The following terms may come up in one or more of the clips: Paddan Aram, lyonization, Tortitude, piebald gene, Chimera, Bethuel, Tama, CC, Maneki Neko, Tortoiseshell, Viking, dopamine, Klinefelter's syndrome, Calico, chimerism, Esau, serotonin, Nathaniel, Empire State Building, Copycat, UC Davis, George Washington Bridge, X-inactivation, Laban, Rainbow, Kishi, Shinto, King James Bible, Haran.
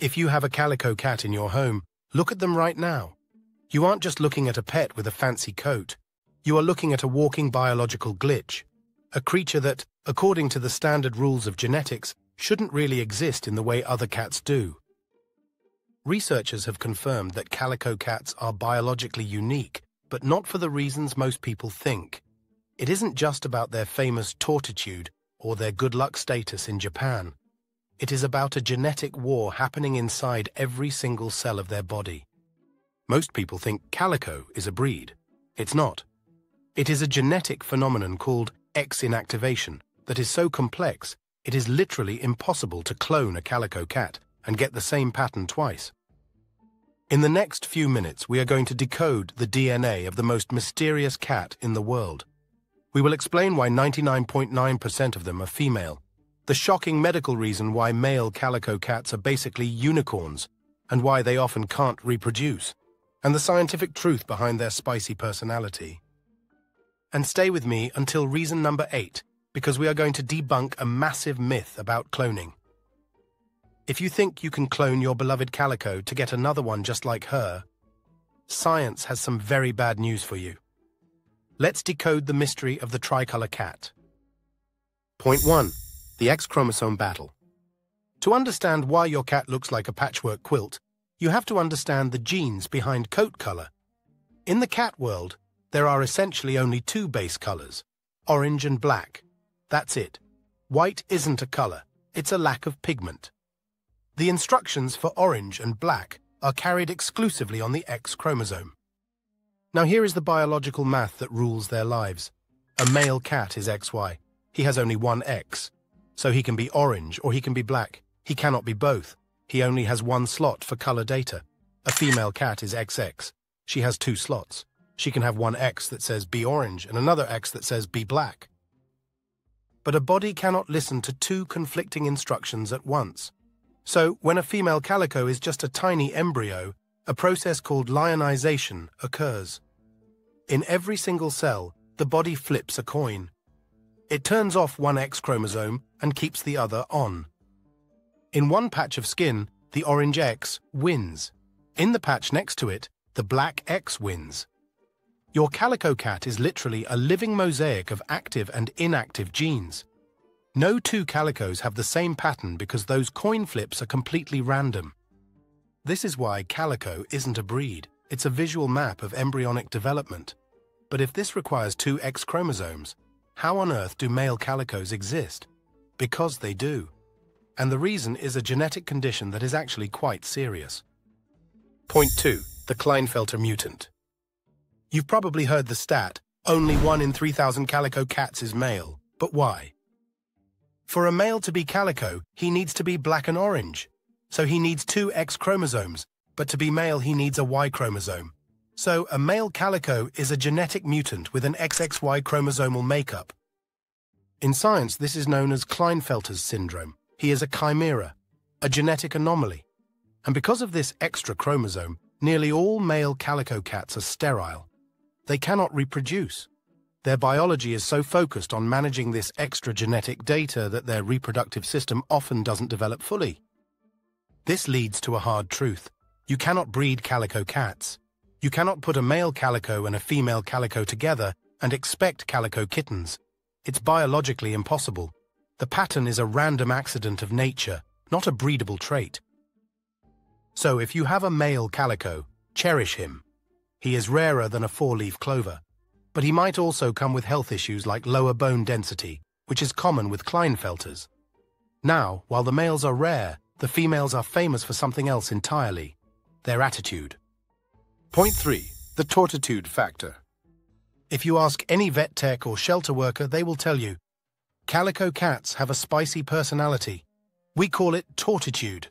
If you have a calico cat in your home, look at them right now. You aren't just looking at a pet with a fancy coat. You are looking at a walking biological glitch, a creature that, according to the standard rules of genetics, shouldn't really exist in the way other cats do. Researchers have confirmed that calico cats are biologically unique, but not for the reasons most people think. It isn't just about their famous tortitude or their good luck status in Japan. It is about a genetic war happening inside every single cell of their body. Most people think calico is a breed. It's not. It is a genetic phenomenon called X-inactivation that is so complex it is literally impossible to clone a calico cat and get the same pattern twice. In the next few minutes, we are going to decode the DNA of the most mysterious cat in the world. We will explain why 99.9% of them are female, the shocking medical reason why male calico cats are basically unicorns and why they often can't reproduce, and the scientific truth behind their spicy personality. And stay with me until reason number 8, because we are going to debunk a massive myth about cloning. If you think you can clone your beloved calico to get another one just like her, science has some very bad news for you. Let's decode the mystery of the tricolor cat. Point 1. The X chromosome battle. To understand why your cat looks like a patchwork quilt, you have to understand the genes behind coat color. In the cat world, there are essentially only two base colors, orange and black. That's it. White isn't a color, it's a lack of pigment. The instructions for orange and black are carried exclusively on the X chromosome. Now here is the biological math that rules their lives. A male cat is XY. He has only one X. So he can be orange or he can be black. He cannot be both. He only has one slot for color data. A female cat is XX. She has two slots. She can have one X that says be orange and another X that says be black. But a body cannot listen to two conflicting instructions at once. So, when a female calico is just a tiny embryo, a process called lyonization occurs. In every single cell, the body flips a coin. It turns off one X chromosome and keeps the other on. In one patch of skin, the orange X wins. In the patch next to it, the black X wins. Your calico cat is literally a living mosaic of active and inactive genes. No two calicos have the same pattern because those coin flips are completely random. This is why calico isn't a breed, it's a visual map of embryonic development. But if this requires two X chromosomes, how on earth do male calicos exist? Because they do. And the reason is a genetic condition that is actually quite serious. Point 2. The Klinefelter mutant. You've probably heard the stat, only 1 in 3,000 calico cats is male, but why? For a male to be calico, he needs to be black and orange. So he needs two X chromosomes, but to be male he needs a Y chromosome. So a male calico is a genetic mutant with an XXY chromosomal makeup. In science, this is known as Klinefelter's syndrome. He is a chimera, a genetic anomaly. And because of this extra chromosome, nearly all male calico cats are sterile. They cannot reproduce. Their biology is so focused on managing this extra genetic data that their reproductive system often doesn't develop fully. This leads to a hard truth. You cannot breed calico cats. You cannot put a male calico and a female calico together and expect calico kittens. It's biologically impossible. The pattern is a random accident of nature, not a breedable trait. So if you have a male calico, cherish him. He is rarer than a four-leaf clover. But he might also come with health issues like lower bone density, which is common with Klinefelters. Now, while the males are rare, the females are famous for something else entirely, their attitude. Point 3. The Tortitude factor. If you ask any vet tech or shelter worker, they will tell you, calico cats have a spicy personality. We call it tortitude.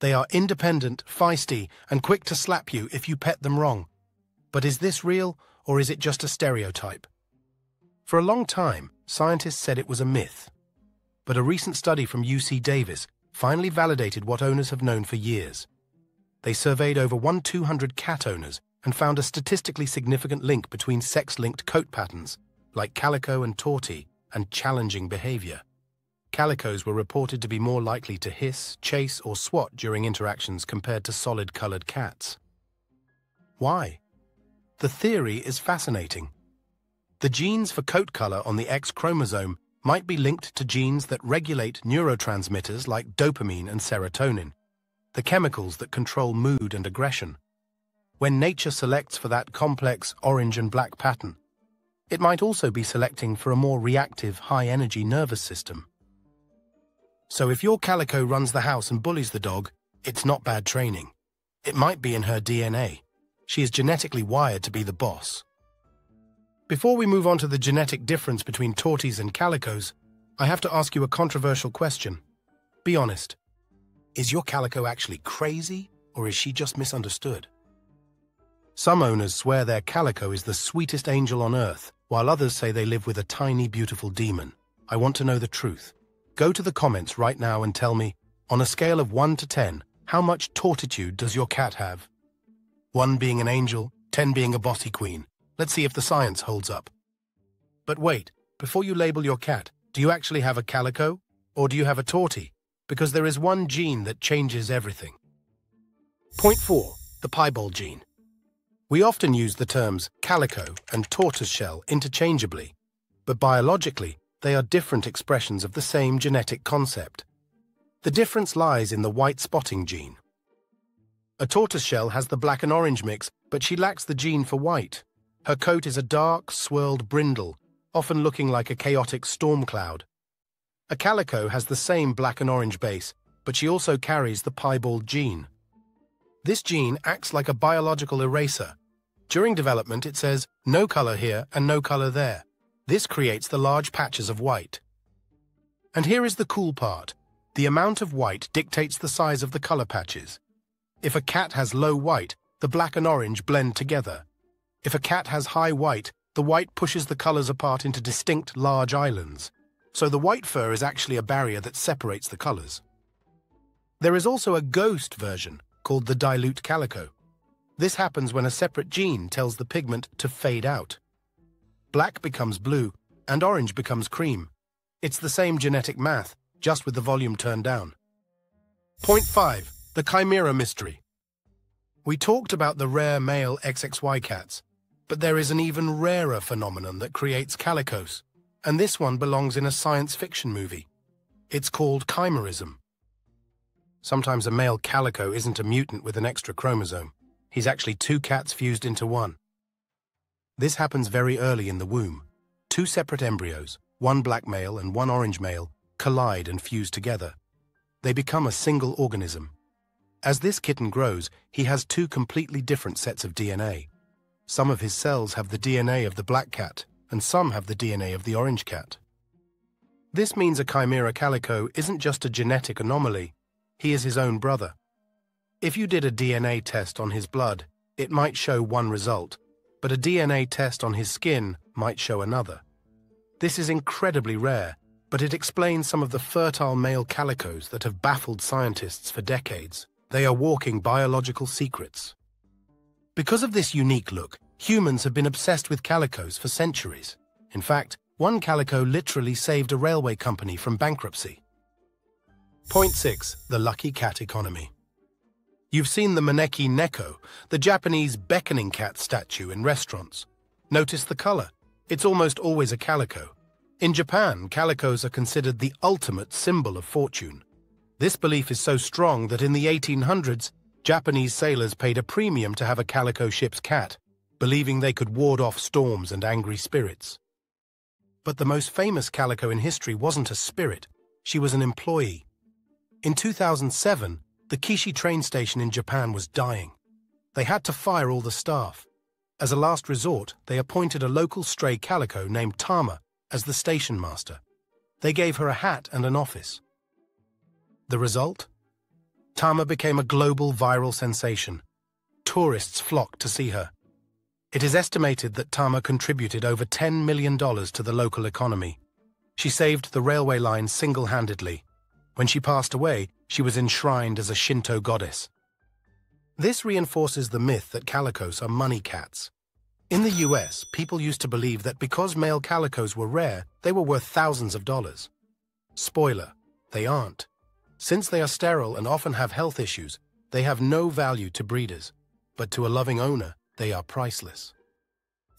They are independent, feisty, and quick to slap you if you pet them wrong. But is this real? Or is it just a stereotype? For a long time, scientists said it was a myth. But a recent study from UC Davis finally validated what owners have known for years. They surveyed over 1,200 cat owners and found a statistically significant link between sex-linked coat patterns, like calico and tortie, and challenging behavior. Calicos were reported to be more likely to hiss, chase, or swat during interactions compared to solid-colored cats. Why? The theory is fascinating. The genes for coat color on the X chromosome might be linked to genes that regulate neurotransmitters like dopamine and serotonin, the chemicals that control mood and aggression. When nature selects for that complex orange and black pattern, it might also be selecting for a more reactive, high-energy nervous system. So if your calico runs the house and bullies the dog, it's not bad training. It might be in her DNA. She is genetically wired to be the boss. Before we move on to the genetic difference between torties and calicos, I have to ask you a controversial question. Be honest. Is your calico actually crazy, or is she just misunderstood? Some owners swear their calico is the sweetest angel on earth, while others say they live with a tiny, beautiful demon. I want to know the truth. Go to the comments right now and tell me, on a scale of 1 to 10, how much tortitude does your cat have? 1 being an angel, 10 being a bossy queen. Let's see if the science holds up. But wait, before you label your cat, do you actually have a calico, or do you have a tortie? Because there is one gene that changes everything. Point 4. The piebald gene. We often use the terms calico and tortoiseshell interchangeably, but biologically, they are different expressions of the same genetic concept. The difference lies in the white spotting gene. A tortoiseshell has the black and orange mix, but she lacks the gene for white. Her coat is a dark, swirled brindle, often looking like a chaotic storm cloud. A calico has the same black and orange base, but she also carries the piebald gene. This gene acts like a biological eraser. During development, it says, no color here and no color there. This creates the large patches of white. And here is the cool part. The amount of white dictates the size of the color patches. If a cat has low white, the black and orange blend together. If a cat has high white, the white pushes the colors apart into distinct large islands. So the white fur is actually a barrier that separates the colors. There is also a ghost version called the dilute calico. This happens when a separate gene tells the pigment to fade out. Black becomes blue, and orange becomes cream. It's the same genetic math, just with the volume turned down. Point 5. The Chimera mystery. We talked about the rare male XXY cats, but there is an even rarer phenomenon that creates calicos, and this one belongs in a science fiction movie. It's called chimerism. Sometimes a male calico isn't a mutant with an extra chromosome. He's actually two cats fused into one. This happens very early in the womb. Two separate embryos, one black male and one orange male, collide and fuse together. They become a single organism. As this kitten grows, he has two completely different sets of DNA. Some of his cells have the DNA of the black cat, and some have the DNA of the orange cat. This means a chimera calico isn't just a genetic anomaly, he is his own brother. If you did a DNA test on his blood, it might show one result, but a DNA test on his skin might show another. This is incredibly rare, but it explains some of the fertile male calicos that have baffled scientists for decades. They are walking biological secrets. Because of this unique look, humans have been obsessed with calicos for centuries. In fact, one calico literally saved a railway company from bankruptcy. Point 6. The lucky cat economy. You've seen the Maneki Neko, the Japanese beckoning cat statue in restaurants. Notice the color. It's almost always a calico. In Japan, calicos are considered the ultimate symbol of fortune. This belief is so strong that in the 1800s, Japanese sailors paid a premium to have a calico ship's cat, believing they could ward off storms and angry spirits. But the most famous calico in history wasn't a spirit. She was an employee. In 2007, the Kishi train station in Japan was dying. They had to fire all the staff. As a last resort, they appointed a local stray calico named Tama as the station master. They gave her a hat and an office. The result? Tama became a global viral sensation. Tourists flocked to see her. It is estimated that Tama contributed over $10 million to the local economy. She saved the railway line single-handedly. When she passed away, she was enshrined as a Shinto goddess. This reinforces the myth that calicos are money cats. In the US, people used to believe that because male calicos were rare, they were worth thousands of dollars. Spoiler, they aren't. Since they are sterile and often have health issues, they have no value to breeders, but to a loving owner, they are priceless.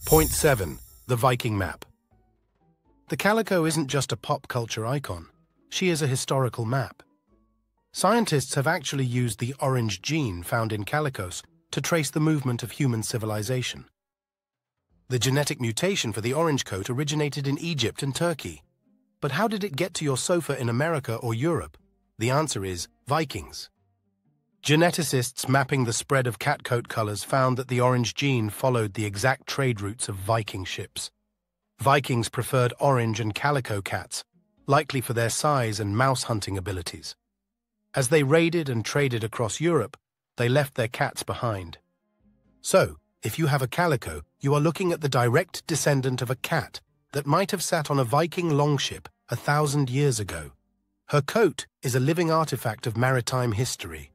Point 7. The Viking map. The calico isn't just a pop culture icon. She is a historical map. Scientists have actually used the orange gene found in calicos to trace the movement of human civilization. The genetic mutation for the orange coat originated in Egypt and Turkey. But how did it get to your sofa in America or Europe? The answer is Vikings. Geneticists mapping the spread of catcoat colors found that the orange gene followed the exact trade routes of Viking ships. Vikings preferred orange and calico cats, likely for their size and mouse-hunting abilities. As they raided and traded across Europe, they left their cats behind. So, if you have a calico, you are looking at the direct descendant of a cat that might have sat on a Viking longship 1,000 years ago. Her coat is a living artifact of maritime history.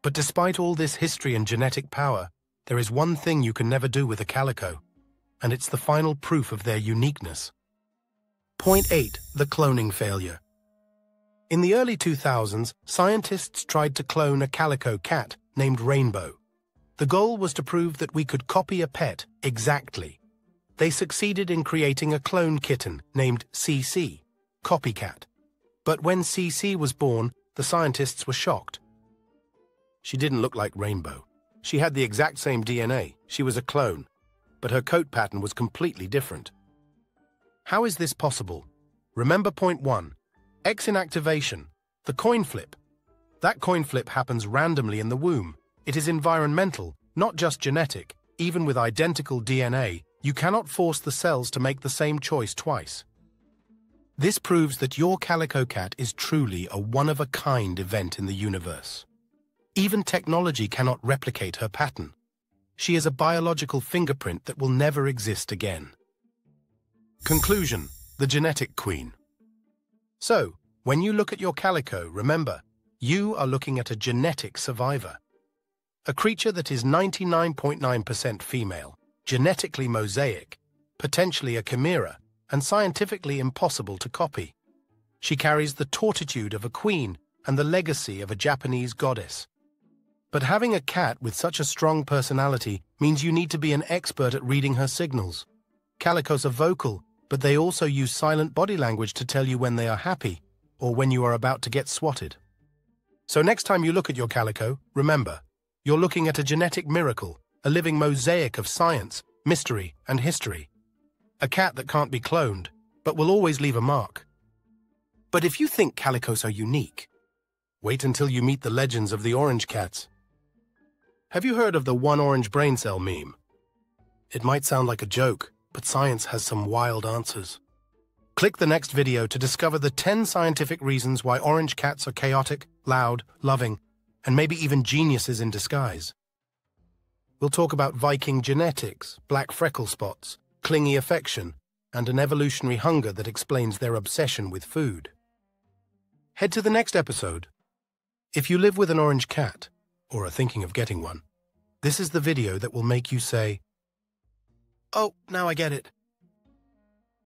But despite all this history and genetic power, there is one thing you can never do with a calico, and it's the final proof of their uniqueness. Point 8. The cloning failure. In the early 2000s, scientists tried to clone a calico cat named Rainbow. The goal was to prove that we could copy a pet exactly. They succeeded in creating a clone kitten named CC, Copycat. But when CC was born, the scientists were shocked. She didn't look like Rainbow. She had the exact same DNA. She was a clone, but her coat pattern was completely different. How is this possible? Remember point 1. X-inactivation, the coin flip. That coin flip happens randomly in the womb. It is environmental, not just genetic. Even with identical DNA, you cannot force the cells to make the same choice twice. This proves that your calico cat is truly a one-of-a-kind event in the universe. Even technology cannot replicate her pattern. She is a biological fingerprint that will never exist again. Conclusion: the genetic queen. So, when you look at your calico, remember, you are looking at a genetic survivor. A creature that is 99.9% female, genetically mosaic, potentially a chimera, and scientifically impossible to copy. She carries the tortitude of a queen and the legacy of a Japanese goddess. But having a cat with such a strong personality means you need to be an expert at reading her signals. Calicos are vocal, but they also use silent body language to tell you when they are happy or when you are about to get swatted. So next time you look at your calico, remember, you're looking at a genetic miracle, a living mosaic of science, mystery, and history. A cat that can't be cloned, but will always leave a mark. But if you think calicos are unique, wait until you meet the legends of the orange cats. Have you heard of the one orange brain cell meme? It might sound like a joke, but science has some wild answers. Click the next video to discover the 10 scientific reasons why orange cats are chaotic, loud, loving, and maybe even geniuses in disguise. We'll talk about Viking genetics, black freckle spots, clingy affection, and an evolutionary hunger that explains their obsession with food. Head to the next episode. If you live with an orange cat, or are thinking of getting one, this is the video that will make you say, "Oh, now I get it."